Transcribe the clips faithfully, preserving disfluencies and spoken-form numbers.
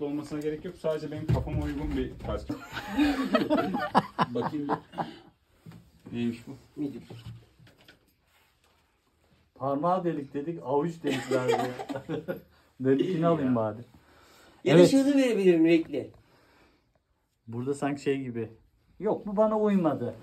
katlı olmasına gerek yok. Sadece benim kafama uygun bir kask. Bakayım bir. Neymiş bu? Midim. Parmağı delik dedik, avuç delikler. Delikini alayım bari. Ya evet. Da şunu verebilirim renkli. Burada sanki şey gibi. Yok bu bana uymadı.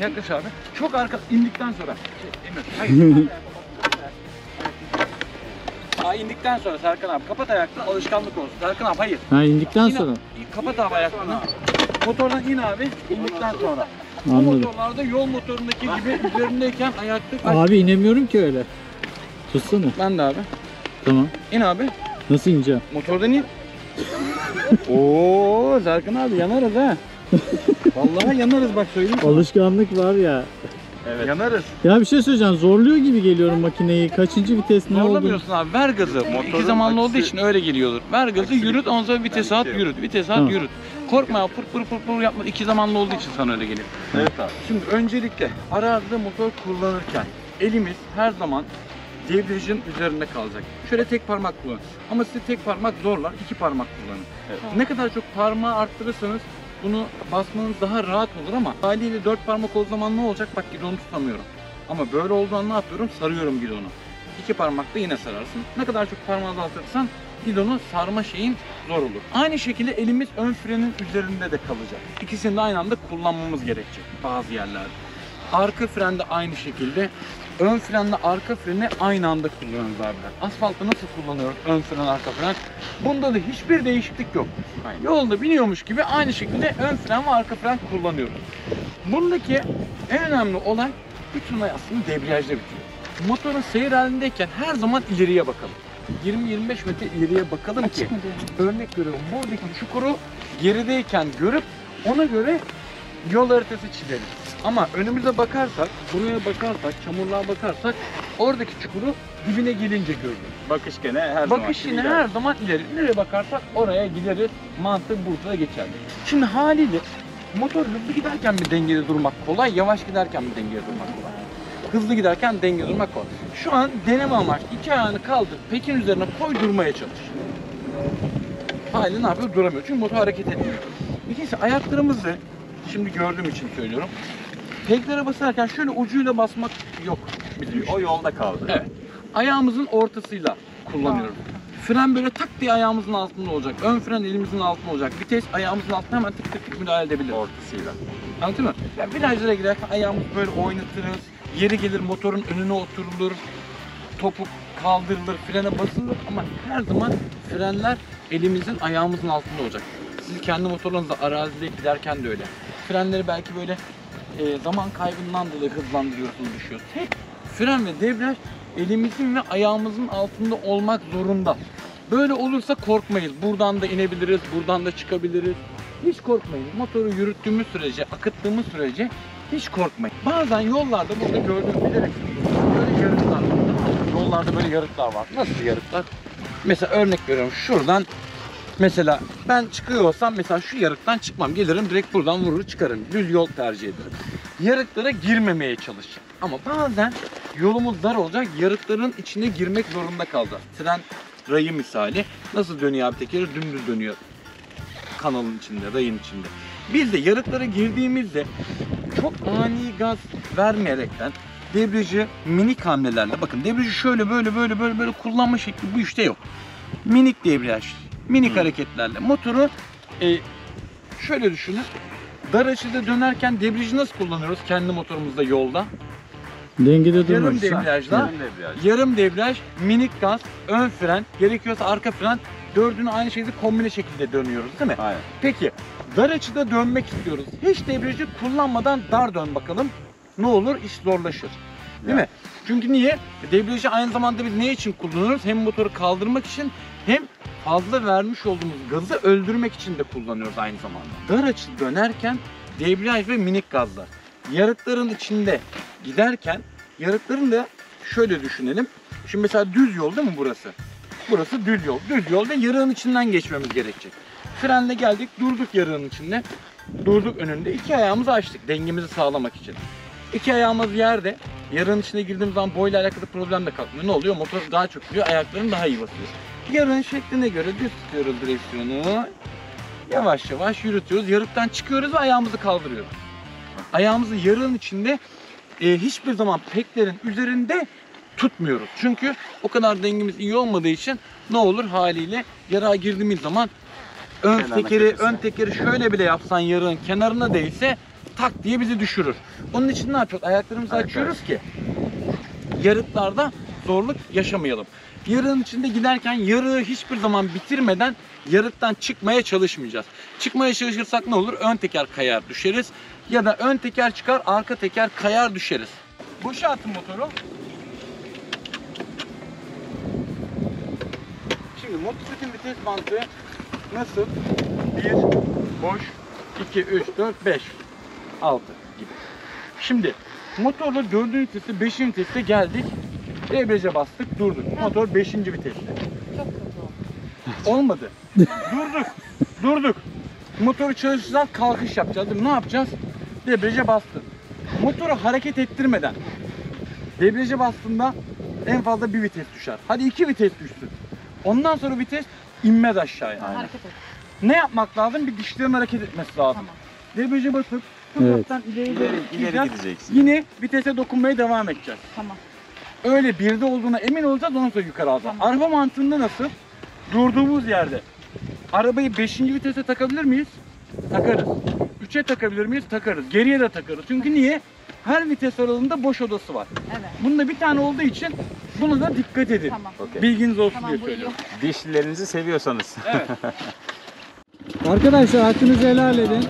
Yaklaş abi. Çok arka indikten sonra. Şey, Emre. Hayır. Aa, indikten sonra Serkan abi. Kapat ayakta, alışkanlık olsun. Serkan abi hayır. Ha, indikten in, sonra. İn, kapat abi ayaklarını. Motordan in abi. İndikten sonra. Anladım. Bu motorlarda yol motorundaki gibi üzerindeyken ayakta. Abi inemiyorum ki öyle. Tutsana. Ben de abi. Tamam. İn abi. Nasıl ineceğim? Motordan in. Oo Serkan abi yanarız ha. Vallahi yanarız bak söyleyeyim. Alışkanlık var ya. Evet. Yanarız. Ya bir şey söyleyeceğim. Zorluyor gibi geliyorum makineyi. Kaçıncı vites ne oldu? Zorlamıyorsun abi. Ver gazı. Motorun İki zamanlı akisi... olduğu için öyle geliyordur. Ver gazı akisi... yürüt. Ondan sonra vitese at yürüt. Vitese at yürüt. Korkma ya. Pır pır pır pır yapma. İki zamanlı olduğu için sana öyle geliyor. Evet abi. Şimdi öncelikle arazide motor kullanırken elimiz her zaman debriyajın üzerinde kalacak. Şöyle tek parmak kullanın. Ama size tek parmak zorlar. İki parmak kullanın. Evet. Ne kadar çok parmağı arttırırsanız bunu basmanız daha rahat olur ama haliyle dört parmak olduğu zaman ne olacak? Bak gidonu tutamıyorum. Ama böyle olduğunda ne yapıyorum? Sarıyorum gidonu. İki parmakla yine sararsın. Ne kadar çok parmağı azaltırsan gidonu sarma şeyin zor olur. Aynı şekilde elimiz ön frenin üzerinde de kalacak. İkisini de aynı anda kullanmamız gerekecek bazı yerlerde. Arka fren de aynı şekilde. Ön frenle arka freni aynı anda kullanıyoruz abiler. Asfaltta nasıl kullanıyoruz ön fren arka fren? Bunda da hiçbir değişiklik yok. Yani yolda biniyormuş gibi aynı şekilde ön fren ve arka fren kullanıyoruz. Bundaki en önemli olay bütün olay aslında debriyajda bitiyor. Motorun seyir halindeyken her zaman ileriye bakalım. yirmi yirmi beş metre ileriye bakalım ki örnek görüyorum buradaki çukuru gerideyken görüp ona göre yol haritası çizelim. Ama önümüze bakarsak, buraya bakarsak, çamurluğa bakarsak oradaki çukuru dibine gelince görürüz. Bakış gene her Bakış zaman yine her zaman ileri. Nereye bakarsak oraya gideriz. Mantığı burada da geçerli. Şimdi haliyle motor hızlı giderken bir dengede durmak kolay, yavaş giderken bir dengede durmak kolay. Hızlı giderken dengede durmak kolay. Şu an deneme amaçlı iki ayağını kaldır, pekin üzerine koy, durmaya çalış. Haliyle ne yapıyor? Duramıyor. Çünkü motor hareket etmiyor. İkincisi ayaklarımızı, şimdi gördüğüm için söylüyorum. Peklere basarken şöyle ucuyla basmak yok bizim. O yolda kaldı. Evet. Ayağımızın ortasıyla kullanıyorum. Fren böyle tak diye ayağımızın altında olacak. Ön fren elimizin altında olacak. Vites ayağımızın altında hemen tık tık tık müdahale edebilir. Ortasıyla. Anladın mı? Yani virajlara girerken ayağımızı böyle oynatırız. Yeri gelir motorun önüne oturulur. Topuk kaldırılır, frene basılır ama her zaman frenler elimizin ayağımızın altında olacak. Siz kendi motorlarınızla arazide giderken de öyle. Frenleri belki böyle E, zaman kaybından dolayı hızlandırıyorsunuz, düşüyor. Tek fren ve debriyaj elimizin ve ayağımızın altında olmak zorunda. Böyle olursa korkmayız. Buradan da inebiliriz, buradan da çıkabiliriz. Hiç korkmayın. Motoru yürüttüğümüz sürece, akıttığımız sürece hiç korkmayın. Bazen yollarda burada gördüğünüz bilerek böyle yarıklar var. Yollarda böyle yarıklar var. Nasıl yarıklar? Mesela örnek veriyorum şuradan. Mesela ben çıkıyorsam mesela şu yarıktan çıkmam. Gelirim direkt buradan vurur çıkarım. Düz yol tercih ederim. Yarıklara girmemeye çalışacağım. Ama bazen yolumuz dar olacak. Yarıkların içine girmek zorunda kalacağız. Tren rayı misali. Nasıl dönüyor abi tekeri? Dümdüz dönüyor. Kanalın içinde, rayın içinde. Biz de yarıklara girdiğimizde çok ani gaz vermeyerekten debriyajı minik hamlelerle. Bakın debriyajı şöyle böyle böyle böyle böyle kullanma şekli bu işte yok. Minik debriyaj. Minik hmm. hareketlerle motoru e, şöyle düşünün. Dar açıda dönerken debriyajı nasıl kullanıyoruz kendi motorumuzda yolda? Dengede durmuyoruz. Yarım debriyajla, yarım debriyaj, minik gaz, ön fren, gerekiyorsa arka fren, dördünü aynı şekilde kombine şekilde dönüyoruz değil mi? Aynen. Peki dar açıda dönmek istiyoruz. Hiç debriyajı kullanmadan dar dön bakalım. Ne olur? İş zorlaşır. Değil ya. Mi? Çünkü niye? Debriyajı aynı zamanda biz ne için kullanıyoruz? Hem motoru kaldırmak için hem fazla vermiş olduğumuz gazı öldürmek için de kullanıyoruz aynı zamanda. Dar açı dönerken debriyaj ve minik gazlar. Yarıkların içinde giderken yarıkların da şöyle düşünelim. Şimdi mesela düz yol değil mi burası? Burası düz yol. Düz yol ve yarığın içinden geçmemiz gerekecek. Frenle geldik, durduk yarığın içinde. Durduk önünde. İki ayağımızı açtık dengemizi sağlamak için. İki ayağımız yerde. Yarığın içine girdiğimiz zaman boyla alakalı problem de kalkmıyor. Ne oluyor? Motor daha çok gidiyor, ayakların daha iyi basıyor. Yarığın şekline göre düz tutuyoruz direksiyonu. Yavaş yavaş yürütüyoruz. Yarıktan çıkıyoruz ve ayağımızı kaldırıyoruz. Ayağımızı yarığın içinde e, hiçbir zaman peklerin üzerinde tutmuyoruz. Çünkü o kadar dengemiz iyi olmadığı için ne olur haliyle yara girdiğimiz zaman ön Kenarına tekeri keresine. ön tekeri şöyle bile yapsan yarığın kenarına değse tak diye bizi düşürür. Onun için ne yapıyoruz? Ayaklarımızı Ayaklar. açıyoruz ki yarıklarda zorluk yaşamayalım. Yarığın içinde giderken yarığı hiçbir zaman bitirmeden yarıktan çıkmaya çalışmayacağız. Çıkmaya çalışırsak ne olur? Ön teker kayar düşeriz. Ya da ön teker çıkar, arka teker kayar düşeriz. Boşa atın motoru. Şimdi motosikletin vites bandı nasıl? bir, boş, iki, üç, dört, beş, altı gibi. Şimdi motorla dördüncü vitesi, beşinci vitese geldik. Debriyaja bastık, durduk. Motor beşinci viteste. Çok kötü olmadı. Durduk, durduk. Motoru çalışırken kalkış yapacağız. Ne yapacağız? Debriyaja bastın. Motoru hareket ettirmeden debriyaja bastığında en fazla bir vites düşer. Hadi iki vites düşsün. Ondan sonra vites inmez aşağıya. Aynen. Hareket et. Ne yapmak lazım? Bir dişlerin hareket etmesi lazım. Tamam. Debriyaja basıp fırlattan evet. ileri, ileri, ileri gideceksin. Yine vitese dokunmaya devam edeceğiz. Tamam. Öyle birde olduğuna emin olacağız, ondan sonra yukarı alacağız. Tamam. Araba mantığında nasıl? Durduğumuz yerde arabayı beşinci vitese takabilir miyiz? Takarız. üçe takabilir miyiz? Takarız. Geriye de takarız. Çünkü niye? Her vites aralığında boş odası var. Evet. Bunda bir tane olduğu için buna da dikkat edin. Tamam. Okay. Bilginiz olsun tamam, diye söylüyorum. Dişlilerinizi seviyorsanız. Evet. Arkadaşlar hakkınızı helal edin.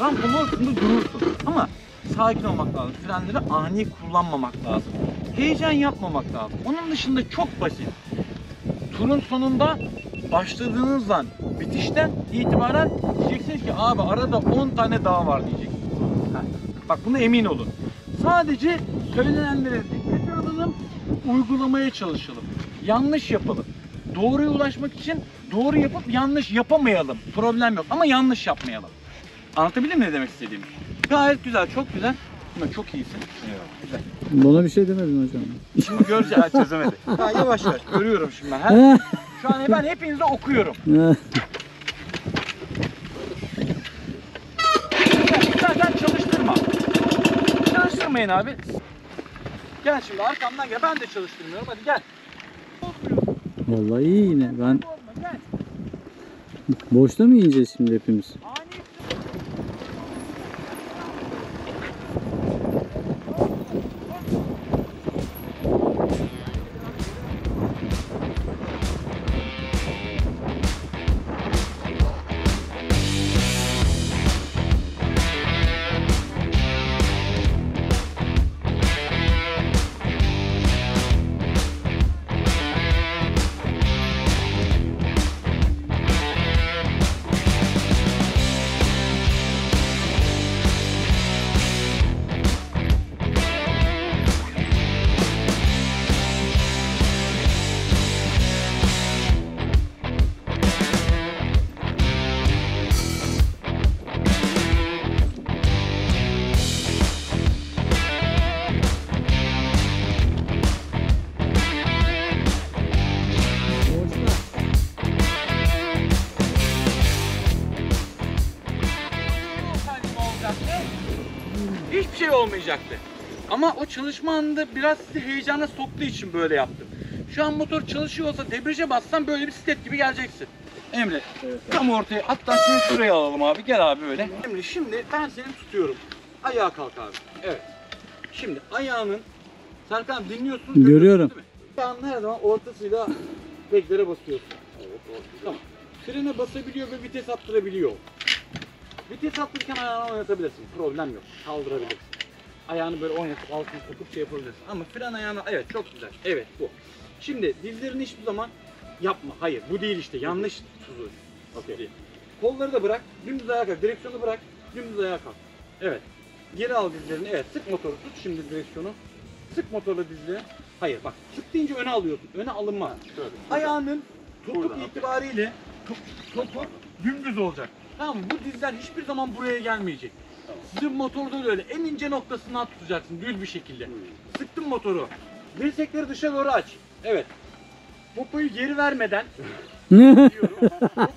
Rampın ortasında durursun ama sakin olmak lazım, frenleri ani kullanmamak lazım, heyecan yapmamak lazım. Onun dışında çok basit. Turun sonunda başladığınızdan, bitişten itibaren diyeceksiniz ki abi arada on tane daha var diyeceksiniz. Bak buna emin olun. Sadece söylenenlere dikkat edelim, uygulamaya çalışalım, yanlış yapalım. Doğruya ulaşmak için doğru yapıp yanlış yapamayalım, problem yok ama yanlış yapmayalım. Anlatabildim mi ne demek istediğimi? Gayet güzel, çok güzel. Ama çok iyisin. Güzel. Bana bir şey demedin hocam. Şimdi göreceğiz, çözemedi. Ya yavaş yavaş görüyorum şimdi ben. Her... Şu an ben hepinize okuyorum. Zaten çalıştırma. Çalıştırmayın abi. Gel şimdi arkamdan gel. Ben de çalıştırmıyorum. Hadi gel. Vallahi iyi yine. Ben... Boşta mı yiyeceğiz şimdi hepimiz? olmayacaktı. Ama o çalışma anında biraz sizi heyecana soktuğu için böyle yaptım. Şu an motor çalışıyor olsa debriyaja bassan böyle bir step gibi geleceksin. Emre, evet, tam ortaya, hatta seni şuraya alalım abi, gel abi böyle. Emre şimdi ben seni tutuyorum. Ayağa kalk abi. Evet. Şimdi ayağının, Serkan dinliyorsun. Görüyorum. Ayağının her zaman ortasıyla peklere basıyorsun. Evet, ortası. Tamam. Frene basabiliyor ve vites attırabiliyor. Vites attırırken ayağını oynatabilirsin. Problem yok. Kaldırabilirsin. Ayağını böyle oynatıp altını sokup şey yapabilirsin. Ama fren ayağına, evet çok güzel. Evet bu. Şimdi dizlerini hiçbir zaman yapma. Hayır bu değil işte. Yanlış tuzu. Okay. Kolları da bırak. Dümdüz ayağa kalk. Direksiyonu bırak. Dümdüz ayağa kalk. Evet. Geri al dizlerini. Evet. Sık motoru tut. Şimdi direksiyonu. Sık motorla dizle. Hayır bak. Sık deyince öne alıyorsun. Öne alınmaz. Şöyle. Ayağının tutuk itibariyle topu dümdüz olacak. Tamam mı? Bu dizler hiçbir zaman buraya gelmeyecek. Tamam. Sizin motorda öyle. En ince noktasından tutacaksın. Düz bir şekilde. Hmm. Sıktın motoru. Dirsekleri dışa doğru aç. Evet. Popoyu geri vermeden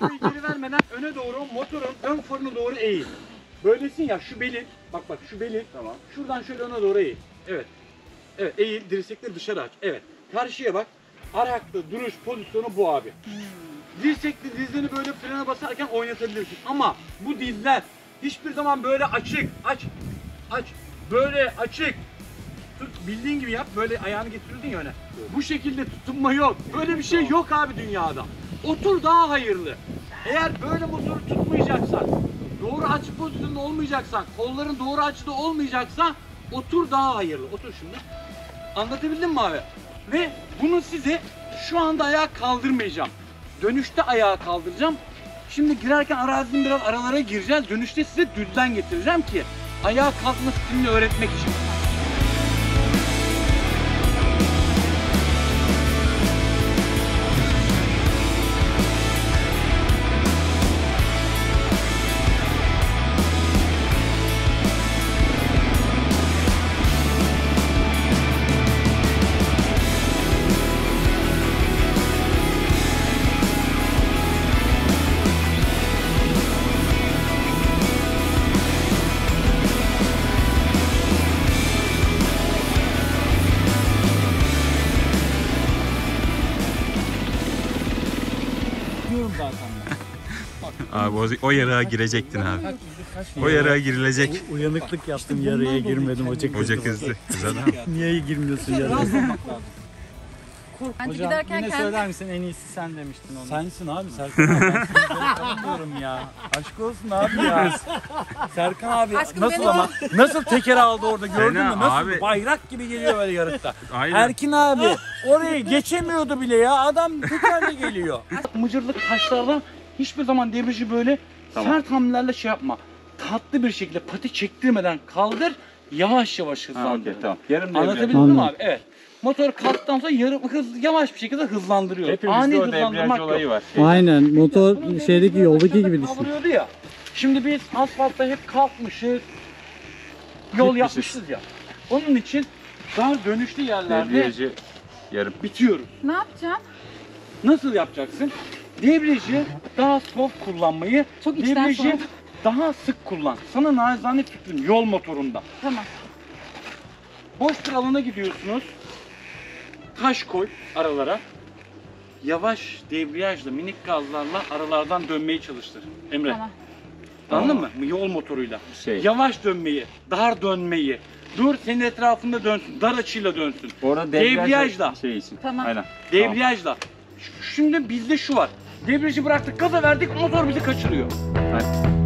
Popoyu geri vermeden öne doğru motorun ön formu doğru eğil. Böylesin ya şu beli. Bak bak şu beli. Tamam. Şuradan şöyle öne doğru eğil. Evet. Evet eğil. Dirsekleri dışarı aç. Evet. Karşıya bak. Ayakta duruş pozisyonu bu abi. Hmm. Dirsekli dizlerini böyle frene basarken oynatabilirsin. Ama bu dizler hiçbir zaman böyle açık, aç, aç, böyle açık. Tut, bildiğin gibi yap, böyle ayağını getirirdin ya öne. Bu şekilde tutunma yok. Böyle bir şey yok abi dünyada. Otur daha hayırlı. Eğer böyle motoru tutmayacaksan, doğru açı pozisyonda olmayacaksan, kolların doğru açıda olmayacaksa otur daha hayırlı. Otur şimdi. Anlatabildim mi abi? Ve bunu size şu anda ayağa kaldırmayacağım. Dönüşte ayağa kaldıracağım. Şimdi girerken arazinin biraz aralara gireceğiz. Dönüşte size düzden getireceğim ki ayağa kalkma stilini öğretmek için. Abi o, o yarığa girecektin abi. O yarığa girilecek. Uyanıklık yaptım, yarıya girmedim. Hoca kızdı. Niye girmiyorsun yarıya? Bence hocam giderken yine söyler kendi... misin en iyisi sen demiştin onu. Sensin abi Serkan abi. Ben tanımıyorum ya. Aşk olsun abi ya. Serkan abi aşkım nasıl ama o... nasıl teker aldı orada gördün mü? Nasıl abi... bayrak gibi geliyor böyle yarıkta. Erkin abi oraya geçemiyordu bile ya. Adam tekerle geliyor. Mıcırlık taşlardan hiçbir zaman debriyajı böyle tamam, sert hamlelerle şey yapma. Tatlı bir şekilde pati çektirmeden kaldır. Yavaş yavaş hızlandır. Okay, tamam. Anlatabildim mi abi? Evet. Motor kalktıktan sonra yarım hız, yavaş bir şekilde hızlandırıyor. Hepimizde ani hızlandırmak yok. Var. Aynen. Motor yani şeydeki yoldaki gibi düşün. Ya. Şimdi biz asfaltta hep kalkmışız. Yol hep yapmışız şey ya. Onun için daha dönüşlü yerlerde debriyajı yarım bitiyoruz. Ne yapacaksın? Nasıl yapacaksın? Debriyajı daha soft kullanmayı, çok debriyajı daha sık kullan. Sana naçizane fikrim yol motorunda. Tamam. Boş bir alana gidiyorsunuz. Taş koy aralara. Yavaş debriyajla, minik gazlarla aralardan dönmeyi çalıştır. Emre. Tamam. Anladın tamam mı? Yol motoruyla. Şey. Yavaş dönmeyi, dar dönmeyi. Dur senin etrafında dönsün, dar açıyla dönsün. Orada debriyajla. Şey için. Tamam. Aynen. Debriyajla. Şimdi bizde şu var. Debriyajı bıraktık, gaza verdik, motor bizi kaçırıyor. Aynen.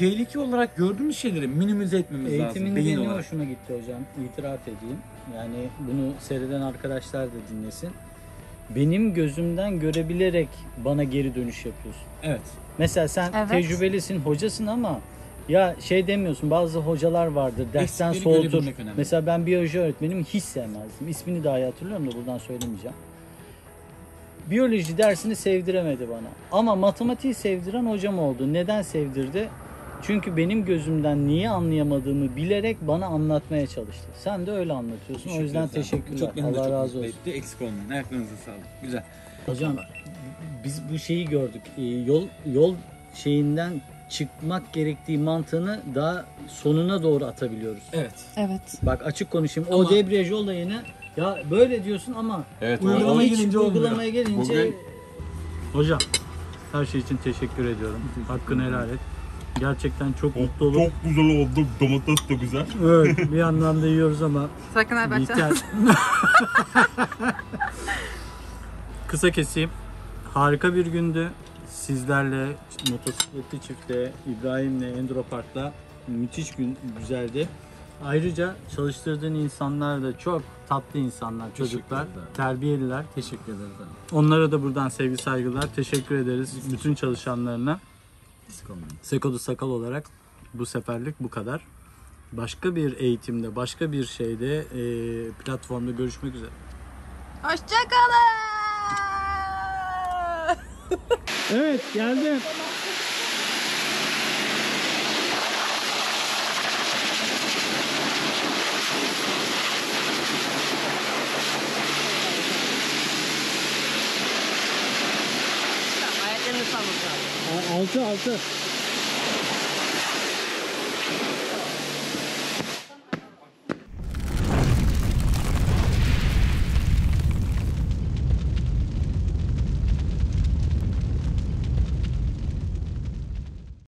tehlike olarak gördüğümüz şeyleri minimize etmemiz Eğitimin lazım. Eğitimin benim hoşuma gitti hocam, itiraf edeyim. Yani bunu seyreden arkadaşlar da dinlesin. Benim gözümden görebilerek bana geri dönüş yapıyorsun. Evet. Mesela sen evet. tecrübelisin, hocasın ama ya şey demiyorsun, bazı hocalar vardır dersten soğutur. Mesela ben biyoloji öğretmenimi hiç sevmezdim. İsmini dahi hatırlıyorum da buradan söylemeyeceğim. Biyoloji dersini sevdiremedi bana. Ama matematiği sevdiren hocam oldu. Neden sevdirdi? Çünkü benim gözümden niye anlayamadığımı bilerek bana anlatmaya çalıştı. Sen de öyle anlatıyorsun. Teşekkür o yüzden sana. Teşekkürler. Çok Allah çok razı olsun. Etti. Eksik olmayın. Ayaklarınıza sağlık. Güzel. Hocam biz bu şeyi gördük. Yol yol şeyinden çıkmak gerektiği mantığını daha sonuna doğru atabiliyoruz. Evet. Evet. Bak açık konuşayım. Ama... O debriyaj olayını ya böyle diyorsun ama evet, uygulamaya gelince uygulamaya gelince bugün... Hocam her şey için teşekkür ediyorum. Hakkını helal et. Gerçekten çok o, mutlu olduk. Çok güzel oldu. Domates de güzel. Evet, bir yandan da yiyoruz ama. Sakın abartma. Kısa keseyim. Harika bir gündü. Sizlerle motosikletli çiftte, İbrahim'le Enduro Park'ta müthiş gün güzeldi. Ayrıca çalıştırdığın insanlar da çok tatlı insanlar, çocuklar, terbiyeliler. Teşekkür ederiz. Onlara da buradan sevgi saygılar. Teşekkür ederiz bütün çalışanlarına. Seko THE SAKAL olarak bu seferlik bu kadar. Başka bir eğitimde, başka bir şeyde, e, platformda görüşmek üzere. Hoşçakalın. Evet, geldim. Altı altı.